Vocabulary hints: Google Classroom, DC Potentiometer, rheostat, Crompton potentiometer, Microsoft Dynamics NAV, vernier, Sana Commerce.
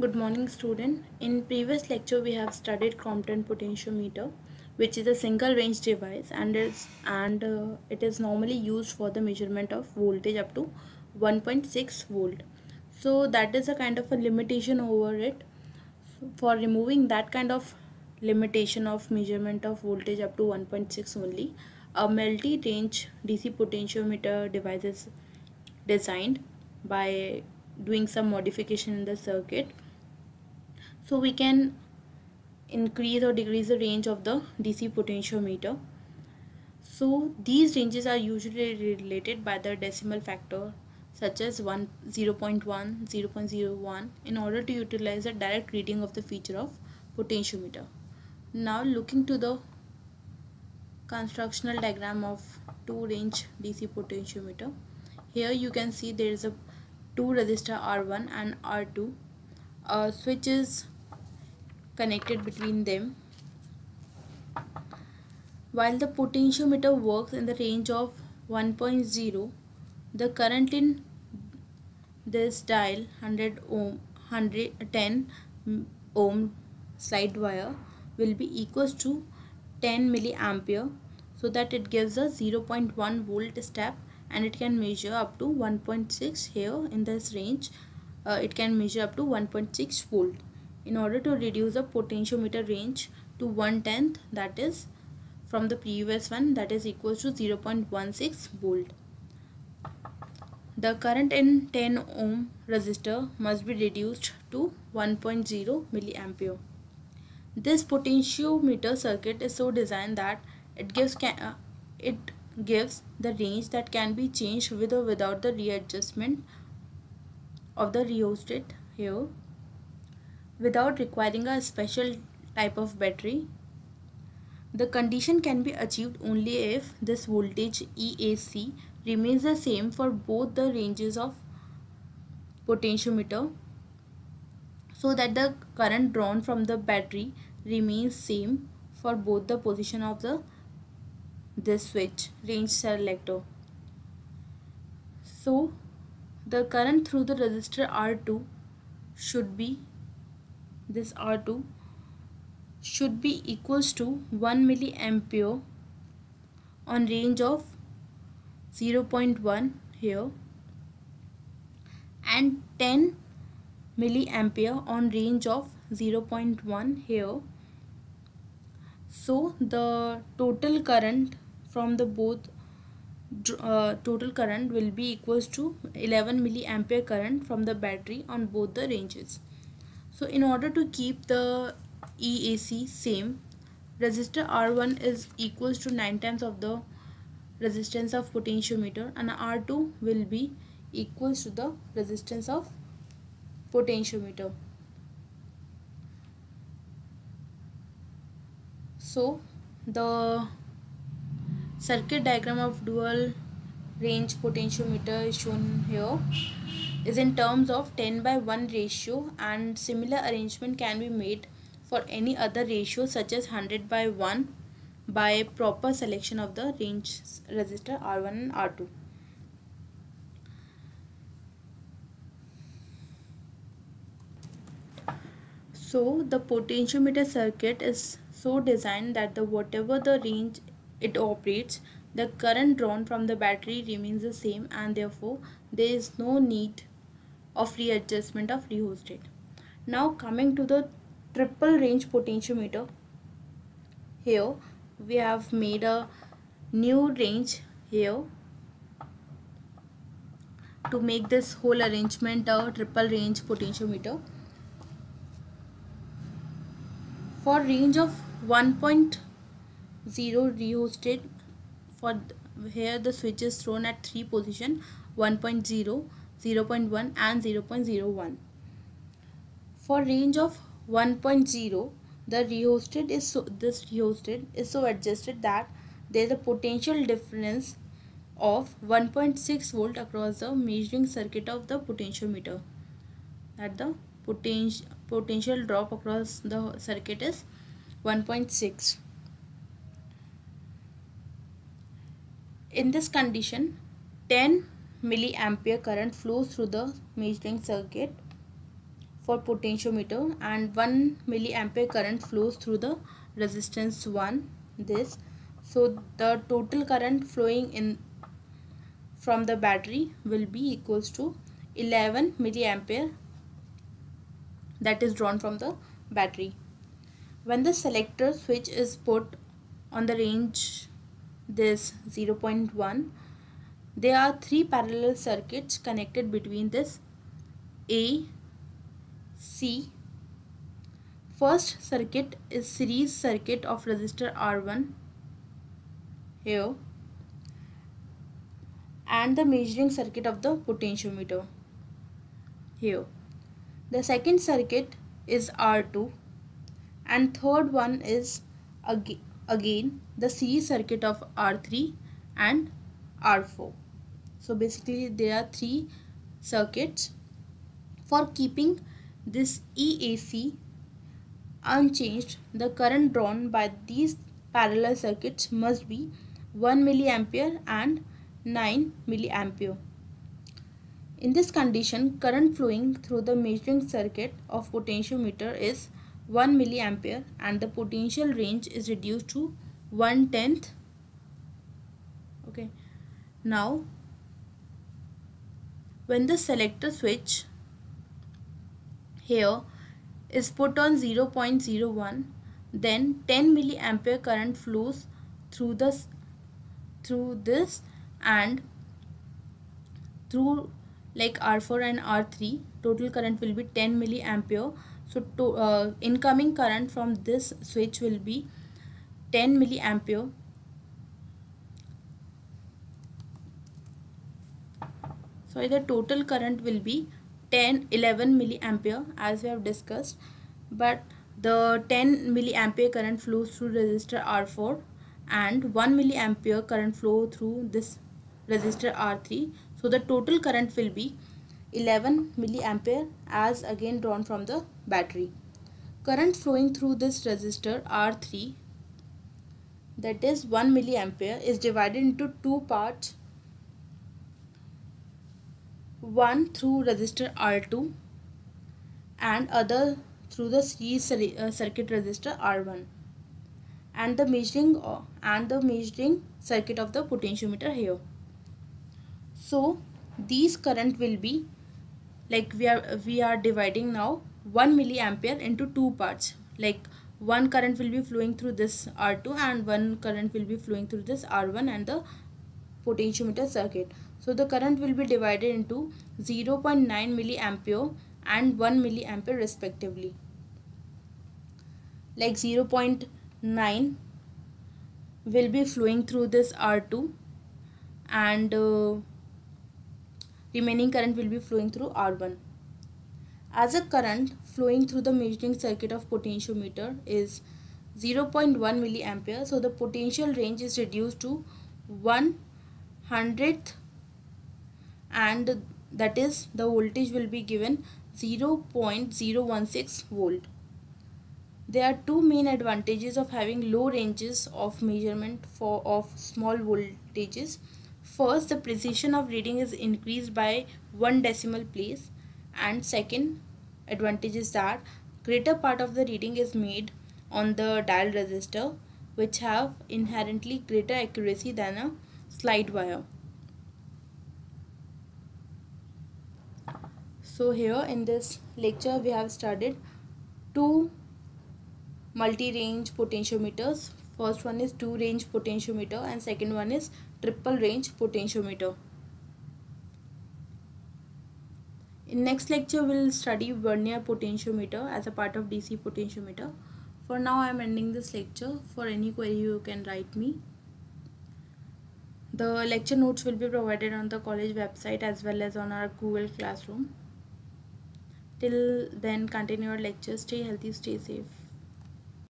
Good morning student. In previous lecture we have studied Crompton potentiometer, which is a single range device and it is normally used for the measurement of voltage up to 1.6 volt. So that is a kind of a limitation over it. For removing that kind of limitation of measurement of voltage up to 1.6 only, a multi-range DC potentiometer device is designed by doing some modification in the circuit, so we can increase or decrease the range of the DC potentiometer. So these ranges are usually related by the decimal factor such as 0.1, 0.01 in order to utilize the direct reading of the feature of potentiometer. Now looking to the constructional diagram of two range DC potentiometer, here you can see there is a two resistor R1 and R2, a switch is connected between them. While the potentiometer works in the range of 1.0, the current in this dial 110 ohm slide wire will be equals to 10 milliampere, so that it gives a 0.1 volt step and it can measure up to 1.6 here in this range. It can measure up to 1.6 volt. In order to reduce the potentiometer range to 1/10, that is from the previous one, that is equals to 0.16 volt. The current in 10 ohm resistor must be reduced to 1.0 milliampere. This potentiometer circuit is so designed that it gives the range that can be changed with or without the readjustment of the rheostat here, without requiring a special type of battery. The condition can be achieved only if this voltage EAC remains the same for both the ranges of potentiometer, so that the current drawn from the battery remains same for both the position of this switch range selector. So the current through the resistor R2 should be equals to 1 milliampere on range of 0.1 here and 10 milliampere on range of 0.1 here. So the total current from the both total current will be equals to 11 milliampere current from the battery on both the ranges. So in order to keep the EAC same, resistor R1 is equals to 9 times of the resistance of potentiometer and R2 will be equals to the resistance of potentiometer. So the circuit diagram of dual range potentiometer is shown here is in terms of 10:1 ratio, and similar arrangement can be made for any other ratio such as 100:1 by proper selection of the range resistor R1 and R2. So the potentiometer circuit is so designed that whatever the range it operates, the current drawn from the battery remains the same, and therefore there is no need of readjustment of rheostat. Now coming to the triple range potentiometer, here we have made a new range here to make this whole arrangement a triple range potentiometer. For range of 1.0 rheostat, here the switch is thrown at three position: 1.0, 0.1 and 0.01. For range of 1.0, this rheostat is so adjusted that there is a potential difference of 1.6 volt across the measuring circuit of the potentiometer, that the potential drop across the circuit is 1.6. In this condition, 10 milliampere current flows through the measuring circuit for potentiometer and 1 milliampere current flows through the resistance 1 this. So the total current flowing in from the battery will be equals to 11 milliampere that is drawn from the battery. When the selector switch is put on the range this 0.1, there are three parallel circuits connected between this A, C. First circuit is series circuit of resistor R1 here and the measuring circuit of the potentiometer here. The second circuit is R2 and third one is again the series circuit of R3 and R4. So basically there are three circuits. For keeping this EAC unchanged, the current drawn by these parallel circuits must be 1 milliampere and 9 milliampere. In this condition, current flowing through the measuring circuit of potentiometer is 1 milliampere and the potential range is reduced to 1/10. Okay. Now, when the selector switch here is put on 0.01, then 10 milliampere current flows through this and through like R4 and R3. Total current will be 10 milliampere. So incoming current from this switch will be 10 milliampere. So the total current will be 11 milliampere as we have discussed, but the 10 milliampere current flows through resistor R4 and 1 milliampere current flow through this resistor R3. So the total current will be 11 milliampere as again drawn from the battery. Current flowing through this resistor R3, that is 1 milliampere, is divided into two parts. One through resistor R2 and other through the series circuit resistor R1 and the measuring circuit of the potentiometer here. So these current will be like we are dividing now 1 milliampere into two parts, like one current will be flowing through this R2 and one current will be flowing through this R1 and the potentiometer circuit. So the current will be divided into 0.9 milliampere and 1 milliampere respectively. Like 0.9 will be flowing through this R2 and remaining current will be flowing through R1. As a current flowing through the measuring circuit of potentiometer is 0.1 milliampere, so the potential range is reduced to 1/100th and that is the voltage will be given 0.016 volt. There are two main advantages of having low ranges of measurement of small voltages. First, the precision of reading is increased by 1 decimal place, and second advantage is that greater part of the reading is made on the dial resistor, which have inherently greater accuracy than a slide wire. So here in this lecture we have studied two multi-range potentiometers. First one is 2-range potentiometer and second one is 3-range potentiometer. In next lecture we will study vernier potentiometer as a part of DC potentiometer. For now I am ending this lecture. For any query you can write me. The lecture notes will be provided on the college website as well as on our Google Classroom. Till then, continue our lecture. Stay healthy, stay safe.